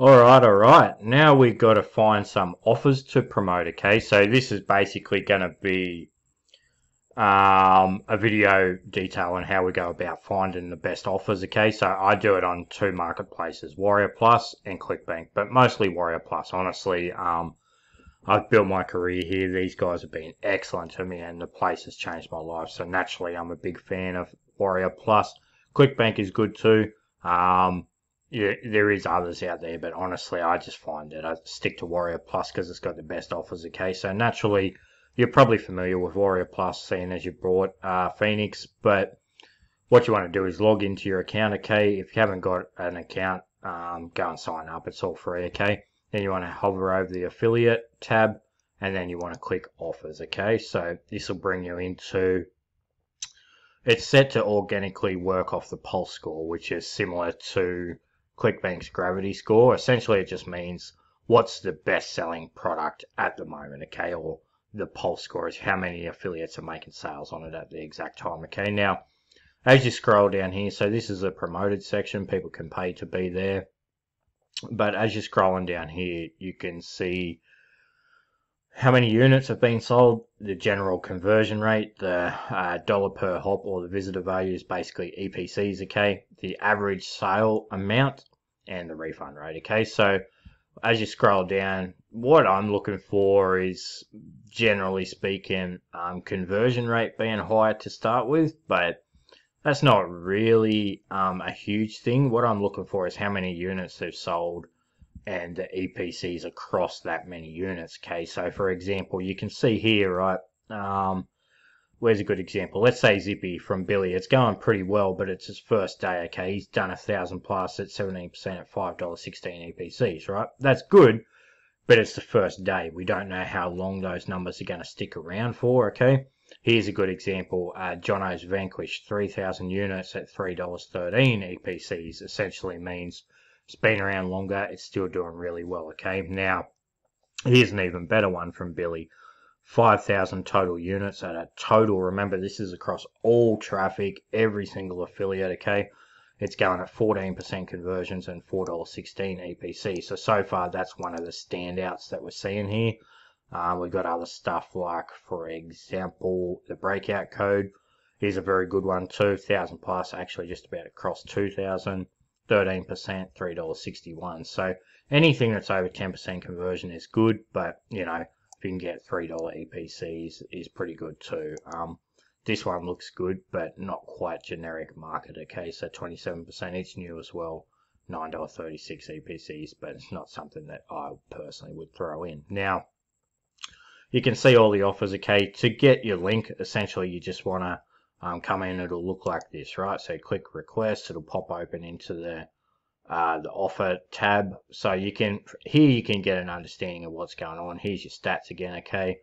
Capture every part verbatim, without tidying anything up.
All right, all right. Now we've got to find some offers to promote, okay? So this is basically going to be um, a video detail on how we go about finding the best offers, okay? So I do it on two marketplaces, Warrior Plus and ClickBank, but mostly Warrior Plus. Honestly, um, I've built my career here. These guys have been excellent to me and the place has changed my life. So naturally, I'm a big fan of Warrior Plus. ClickBank is good too. Um, Yeah, there is others out there, but honestly, I just find that I stick to Warrior Plus because it's got the best offers, okay? So naturally, you're probably familiar with Warrior Plus, seeing as you bought uh, Phoenix, but what you want to do is log into your account, okay? If you haven't got an account, um, go and sign up. It's all free, okay? Then you want to hover over the affiliate tab, and then you want to click offers, okay? So this will bring you into... It's set to organically work off the pulse score, which is similar to ClickBank's gravity score. Essentially, it just means what's the best selling product at the moment, okay? Or the pulse score is how many affiliates are making sales on it at the exact time, okay? Now, as you scroll down here, so this is a promoted section, people can pay to be there. But as you're scrolling down here, you can see how many units have been sold, the general conversion rate, the uh, dollar per hop or the visitor value is basically E P Cs, okay? The average sale amount and the refund rate, okay? So as you scroll down, what I'm looking for is, generally speaking, um, conversion rate being higher to start with, but that's not really um, a huge thing. What I'm looking for is how many units they've sold and the E P Cs across that many units, okay? So for example, you can see here, right, um, where's a good example? Let's say Zippy from Billy. It's going pretty well, but it's his first day, okay? He's done a thousand plus at seventeen percent at five dollars sixteen E P Cs, right? That's good, but it's the first day. We don't know how long those numbers are going to stick around for, okay? Here's a good example. Uh, Jono's Vanquished, three thousand units at three dollars thirteen E P Cs essentially means it's been around longer, it's still doing really well, okay? Now, here's an even better one from Billy. five thousand total units at a total. Remember, this is across all traffic, every single affiliate, okay? It's going at fourteen percent conversions and four dollars sixteen E P C. So, so far, that's one of the standouts that we're seeing here. Um, we've got other stuff like, for example, the breakout code. Here's a very good one, two thousand plus, actually just about across two thousand. thirteen percent, three dollars sixty-one. So anything that's over ten percent conversion is good, but you know, if you can get three dollar E P Cs is pretty good too. Um, this one looks good, but not quite generic market, okay? So twenty-seven percent, it's new as well, nine dollars thirty-six E P Cs, but it's not something that I personally would throw in. Now, you can see all the offers, okay? To get your link, essentially you just wanna Um, come in, it'll look like this, right? So click request, it'll pop open into the uh, the offer tab. So you can, here you can get an understanding of what's going on. Here's your stats again, okay?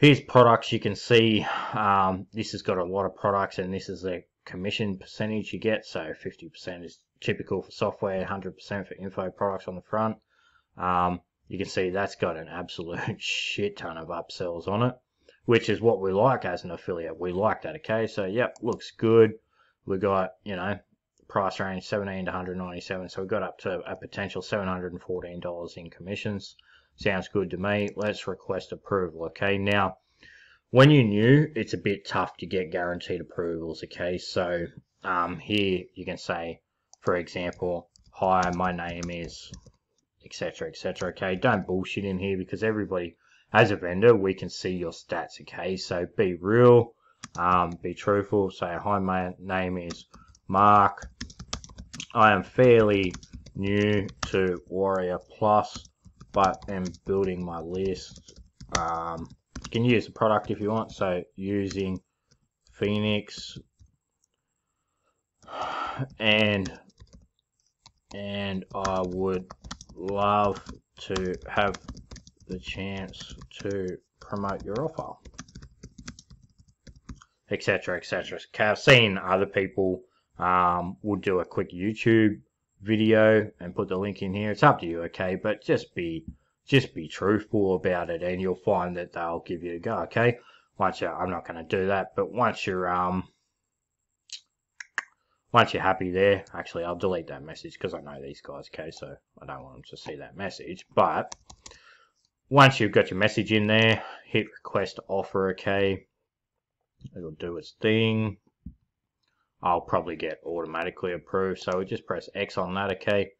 Here's products you can see. Um, this has got a lot of products and this is the commission percentage you get. So fifty percent is typical for software, one hundred percent for info products on the front. Um, you can see that's got an absolute shit ton of upsells on it, which is what we like as an affiliate. We like that, okay? So, yep, looks good. We got, you know, price range seventeen to one ninety-seven. So we got up to a potential seven hundred fourteen dollars in commissions. Sounds good to me. Let's request approval, okay? Now, when you're new, it's a bit tough to get guaranteed approvals, okay? So um, here you can say, for example, hi, my name is, et cetera, et cetera, okay? Don't bullshit in here because everybody... As a vendor, we can see your stats, okay? So be real, um, be truthful. Say, hi, my name is Mark. I am fairly new to Warrior Plus, but am building my list. Um, you can use the product if you want. So using Phoenix and, and I would love to have the chance to promote your offer, etc, etc. I've seen other people um, will do a quick YouTube video and put the link in here. It's up to you, okay? But just be just be truthful about it and you'll find that they'll give you a go, okay? Once you're, I'm not going to do that, but once you're um Once you're happy there, actually I'll delete that message because I know these guys, okay, so I don't want them to see that message. But once you've got your message in there, hit request offer, okay, it'll do its thing. I'll probably get automatically approved, so we just press X on that, okay.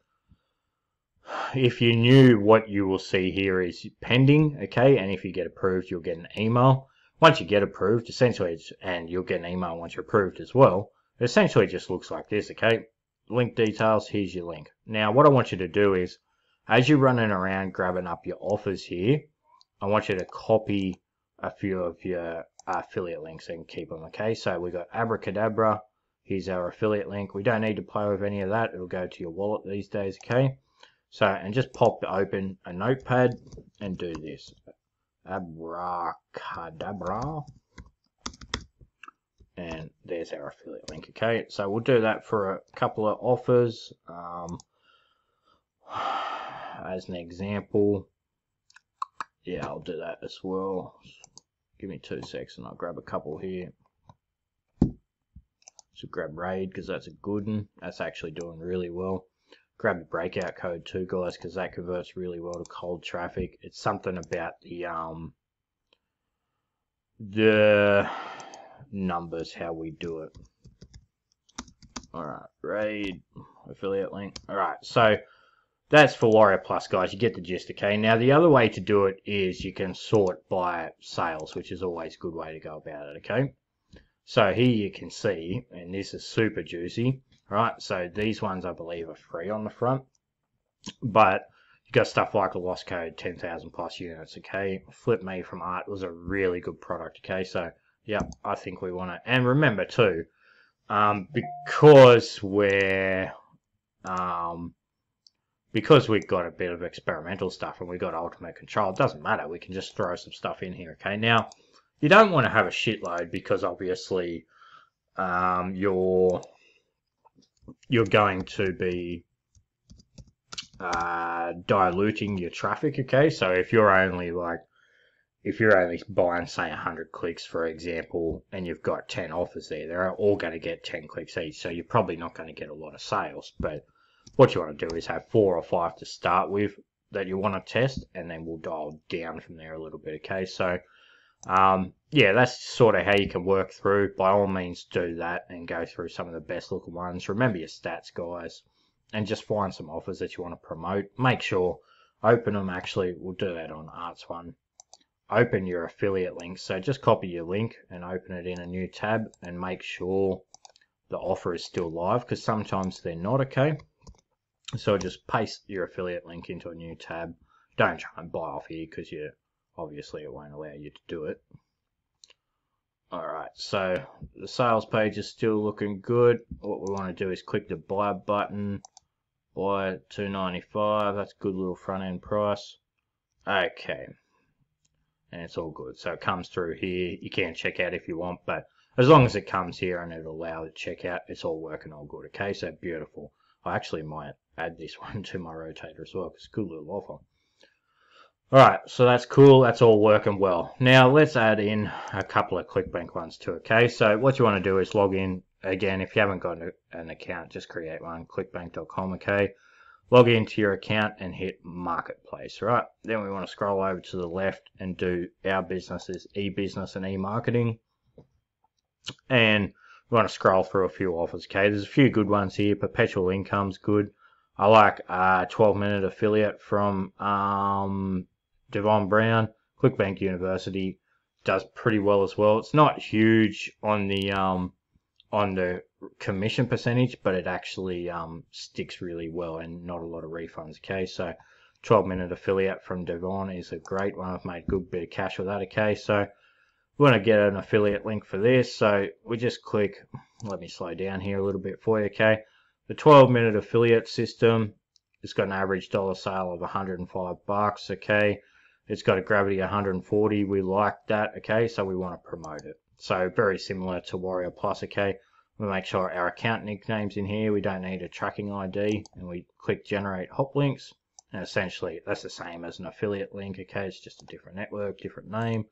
If you knew, what you will see here is pending, okay, and if you get approved you'll get an email. Once you get approved, essentially it's, and you'll get an email once you're approved as well. It essentially just looks like this, okay? Link details, here's your link. Now what I want you to do is, as you're running around grabbing up your offers here, I want you to copy a few of your affiliate links and keep them, okay? So we got Abracadabra, here's our affiliate link. We don't need to play with any of that, it'll go to your wallet these days, okay? So, and just pop open a notepad and do this. Abracadabra. And there's our affiliate link, okay? So we'll do that for a couple of offers. Um, as an example, yeah, I'll do that as well. Give me two secs and I'll grab a couple here. So grab Raid, because that's a good one. That's actually doing really well. Grab the breakout code too, guys, because that converts really well to cold traffic. It's something about the, um, the... numbers, how we do it. Alright, Raid, affiliate link. Alright, so that's for Warrior Plus, guys. You get the gist, okay? Now, the other way to do it is you can sort by sales, which is always a good way to go about it, okay? So here you can see, and this is super juicy, right? So these ones, I believe, are free on the front, but you got stuff like the Lost Code, ten thousand plus units, okay? Flip Me from Art was a really good product, okay? So yeah, I think we want to, and remember too, um, because we're, um, because we've got a bit of experimental stuff and we've got ultimate control, it doesn't matter, we can just throw some stuff in here, okay? Now, you don't want to have a shitload because obviously um, you're, you're going to be uh, diluting your traffic, okay? So if you're only like, if you're only buying, say, one hundred clicks, for example, and you've got ten offers there, they're all going to get ten clicks each, so you're probably not going to get a lot of sales. But what you want to do is have four or five to start with that you want to test, and then we'll dial down from there a little bit, okay? So, um, yeah, that's sort of how you can work through. By all means, do that and go through some of the best-looking ones. Remember your stats, guys, and just find some offers that you want to promote. Make sure, open them, actually. We'll do that on Art's one. Open your affiliate link, so just copy your link and open it in a new tab and make sure the offer is still live, because sometimes they're not, okay? So just paste your affiliate link into a new tab. Don't try and buy off here because you obviously it won't allow you to do it. Alright, so the sales page is still looking good. What we want to do is click the buy button, buy two ninety-five, that's a good little front end price. Okay. And it's all good, so it comes through here. You can check out if you want, but as long as it comes here and it'll allow it to check out, it's all working all good, okay? So beautiful. I actually might add this one to my rotator as well, because it's a good little offer. Alright, so that's cool, that's all working well. Now let's add in a couple of ClickBank ones too, okay? So what you want to do is log in. Again, if you haven't got an account, just create one, clickbank dot com, okay? Log into your account and hit marketplace, right? Then we want to scroll over to the left and do our businesses, e-business and e-marketing. And we want to scroll through a few offers, okay? There's a few good ones here. Perpetual Income's good. I like uh, twelve minute affiliate from um, Devon Brown. Clickbank University does pretty well as well. It's not huge on the um, on the commission percentage, but it actually um, sticks really well and not a lot of refunds, okay? So twelve minute affiliate from Devon is a great one. I've made a good bit of cash with that, okay? So we want to get an affiliate link for this, so we just click, let me slow down here a little bit for you, okay? The twelve minute affiliate system, it's got an average dollar sale of one hundred and five bucks, okay? It's got a gravity one hundred and forty, we like that, okay? So we want to promote it. So very similar to Warrior Plus, okay? We make sure our account nickname's in here, we don't need a tracking I D, and we click generate hop links, and essentially that's the same as an affiliate link, okay? It's just a different network, different name.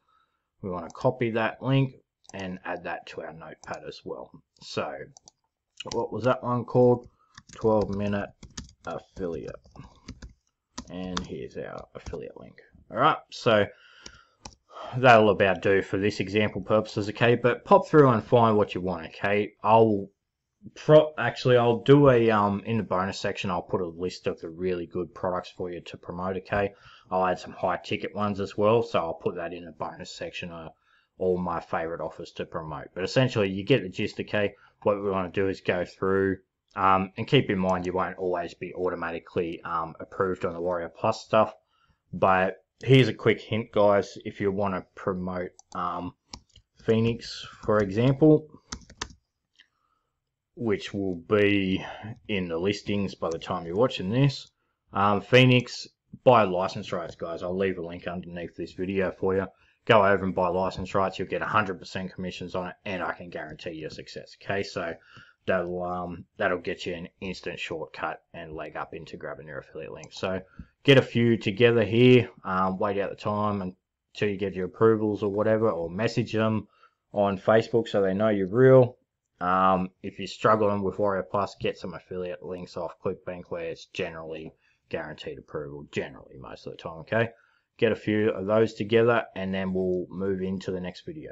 We want to copy that link and add that to our notepad as well. So what was that one called? twelve minute affiliate. And here's our affiliate link. Alright, so that'll about do for this example purposes, okay? But pop through and find what you want, okay? I'll pro actually I'll do a um in the bonus section I'll put a list of the really good products for you to promote, okay? I'll add some high ticket ones as well, so I'll put that in a bonus section of all my favorite offers to promote. But essentially you get the gist, okay? What we want to do is go through um and keep in mind you won't always be automatically um approved on the Warrior Plus stuff, but here's a quick hint, guys. If you want to promote um, Phoenix, for example, which will be in the listings by the time you're watching this, um, Phoenix, buy license rights, guys. I'll leave a link underneath this video for you. Go over and buy license rights. You'll get one hundred percent commissions on it, and I can guarantee your success. Okay, so that'll um, that'll get you an instant shortcut and leg up into grabbing your affiliate link. So get a few together here, um, wait out the time until you get your approvals or whatever, or message them on Facebook so they know you're real. Um, if you're struggling with Warrior Plus, get some affiliate links off ClickBank where it's generally guaranteed approval, generally most of the time, okay? Get a few of those together and then we'll move into the next video.